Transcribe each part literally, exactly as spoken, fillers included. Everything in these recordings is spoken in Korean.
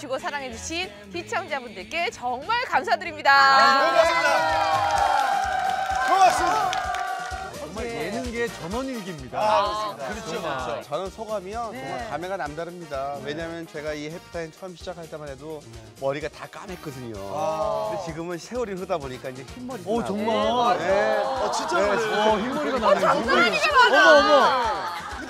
주시고 사랑해주신 시청자분들께 정말 감사드립니다. 고맙습니다. 고맙습니다. 정말 예능계 전원일기입니다. 아, 그렇죠. 그렇죠. 저는 소감이요. 네. 정말 감회가 남다릅니다. 네. 왜냐하면 제가 이 해피타임 처음 시작할 때만 해도 네. 머리가 다 까맸거든요. 아. 근데 지금은 세월이 흐르다 보니까 이제 흰머리가 오, 정말? 네. 네. 아, 진짜 네. 오, 흰머리가 나네. 장난이잖아. 어머, 어머.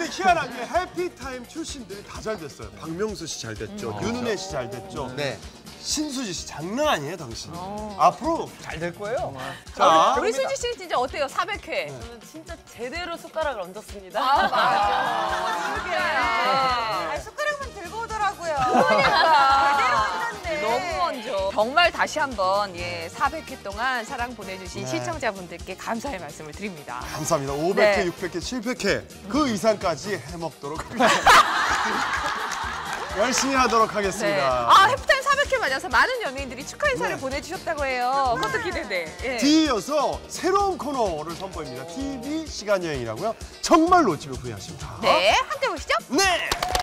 근데 희한하게 해피타임 출신들 다 잘 됐어요. 박명수 씨 잘 됐죠. 음. 윤은혜 씨 잘 됐죠. 네. 신수지 씨 장난 아니에요, 당신. 어. 앞으로 잘 될 거예요. 자, 우리 수지 씨 진짜 어때요? 사백 회. 네. 저는 진짜 제대로 숟가락을 얹었습니다. 아, 맞아. 그러게. 아, 숟가락만 들고 오더라고요. 그러니까. 제대로 얹었네. 너무 얹어. 정말 다시 한번 예, 사백 회 동안 사랑 보내주신 네. 시청자분들께 감사의 말씀을 드립니다. 감사합니다. 오백 회, 네. 육백 회, 칠백 회 음. 그 이상까지 해먹도록 열심히 하도록 하겠습니다. 네. 아, 해피타임 사백 회 맞아서 많은 연예인들이 축하 인사를 네. 보내주셨다고 해요. 그것도 기대돼. 예. 뒤이어서 새로운 코너를 선보입니다. 티비 시간여행이라고요. 정말 놓치면 후회하십니다. 네, 함께 보시죠. 네.